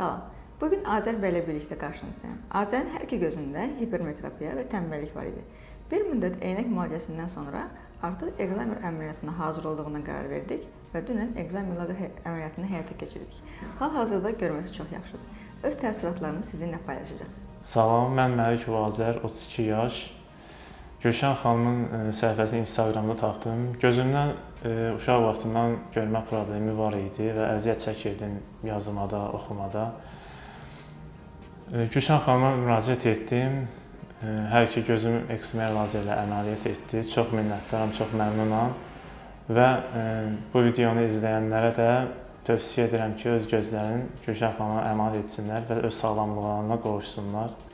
Salam. Bugün Azər bəyə birlikdə qarşınızdayım. Azərin hər iki gözündə hipermetropiya və tənbəllik var idi. Bir müddət eynək müalicəsindən sonra artıq Excimer əməliyyatına hazır olduğuna qərar verdik və dünən Excimer Lazer əməliyyatını həyata keçirdik. Hal-hazırda görməsi çox yaxşıdır. Öz təsiratlarını sizinlə paylaşacaq. Salam, mən Mərik Vazər, 32 yaş. Gülşən xanımın səhifəsini Instagramda tapdım. Gözümdən uşaq vaxtından görmə problemi var idi və əziyyət çəkirdim yazmada, oxumada. Gülşən xanıma müraciət etdim. Hər iki gözüm Excimer lazerlə əməliyyat etdi. Çox minnətdaram, çox məmnunam. Və bu videonu izləyənlərə də tövsiyə edirəm ki, öz gözlərini Gülşən xanıma əmanət etsinlər və öz sağlamlıqlarına qovuşsunlar.